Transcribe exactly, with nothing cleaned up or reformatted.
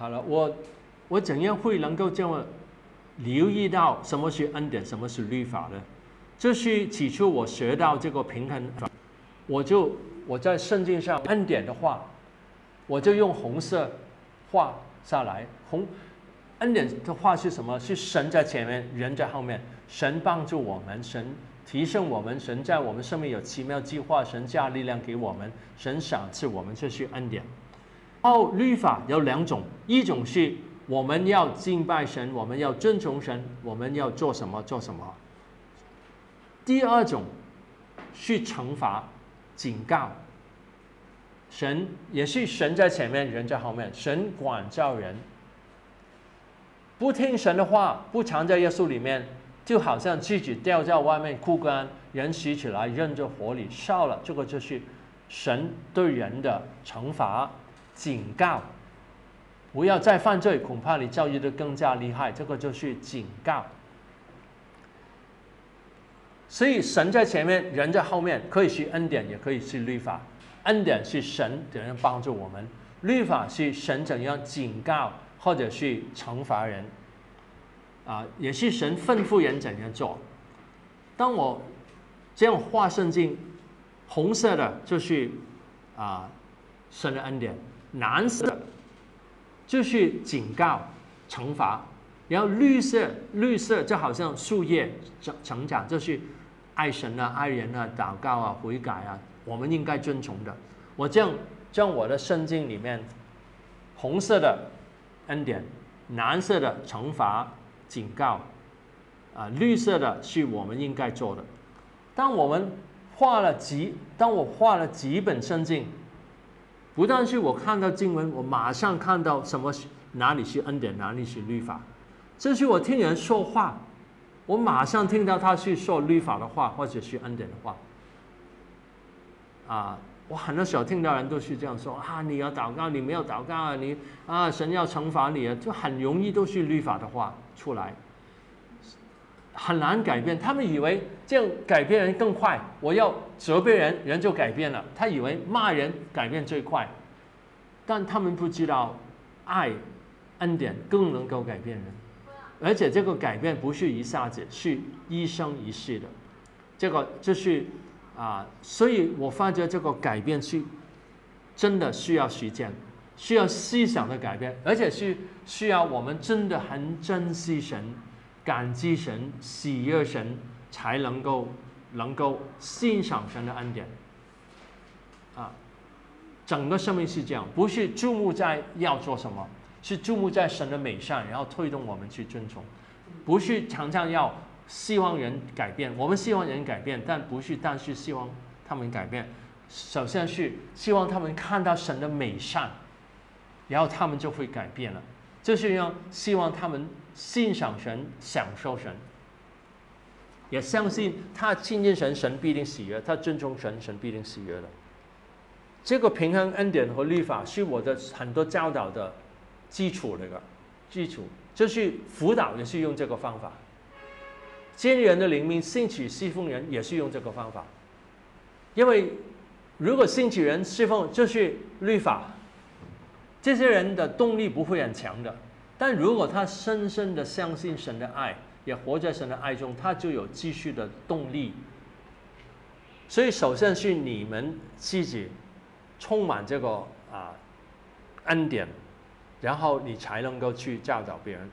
好了，我我怎样会能够这么留意到什么是恩典，什么是律法呢？这是起初我学到这个平衡法，我就我在圣经上恩典的话，我就用红色画下来。红恩典的话是什么？是神在前面，人在后面。神帮助我们，神提升我们，神在我们生命有奇妙计划，神加力量给我们，神赏赐我们，这是恩典。 哦，律法有两种，一种是我们要敬拜神，我们要遵从神，我们要做什么做什么。第二种是惩罚、警告。神也是神在前面，人在后面，神管教人。不听神的话，不藏在耶稣里面，就好像自己掉在外面枯干，人拾起来扔在火里烧了。这个就是神对人的惩罚。 警告，不要再犯罪，恐怕你遭遇的更加厉害。这个就是警告。所以神在前面，人在后面，可以是恩典，也可以是律法。恩典是神怎样帮助我们，律法是神怎样警告或者是惩罚人。啊、呃，也是神吩咐人怎样做。当我这样画圣经，红色的就是啊、呃、神的恩典。 蓝色就是警告、惩罚，然后绿色，绿色就好像树叶成成长，就是爱神啊、爱人啊、祷告啊、悔改啊，我们应该遵从的。我这样将我的圣经里面，红色的恩典，蓝色的惩罚、警告，啊、呃，绿色的是我们应该做的。当我们画了几，当我画了几本圣经。 不但是我看到经文，我马上看到什么哪里是恩典，哪里是律法。这是我听人说话，我马上听到他是说律法的话，或者是恩典的话。啊，我很多时候听到人都是这样说啊，你要祷告，你没有祷告啊，你啊，神要惩罚你啊，就很容易都是律法的话出来，很难改变。他们以为这样改变人更快，我要。 责备人，人就改变了。他以为骂人改变最快，但他们不知道爱、恩典更能够改变人，而且这个改变不是一下子，是一生一世的。这个就是啊、呃，所以我发觉这个改变是真的需要时间，需要思想的改变，而且是需要我们真的很珍惜神、感激神、喜悦神，才能够。 能够欣赏神的恩典，啊，整个生命是这样，不是注目在要做什么，是注目在神的美善，然后推动我们去遵从，不是常常要希望人改变，我们希望人改变，但不是但是希望他们改变，首先是希望他们看到神的美善，然后他们就会改变了，就是要希望他们欣赏神，享受神。 也相信他亲近神，神必定喜悦；他尊重神，神必定喜悦的。这个平衡恩典和律法是我的很多教导的基础那个基础，就是辅导也是用这个方法，坚人的灵命兴起侍奉人也是用这个方法，因为如果兴起人侍奉就是律法，这些人的动力不会很强的，但如果他深深的相信神的爱。 也活在神的爱中，他就有继续的动力。所以，首先是你们自己充满这个啊恩典，然后你才能够去教导别人。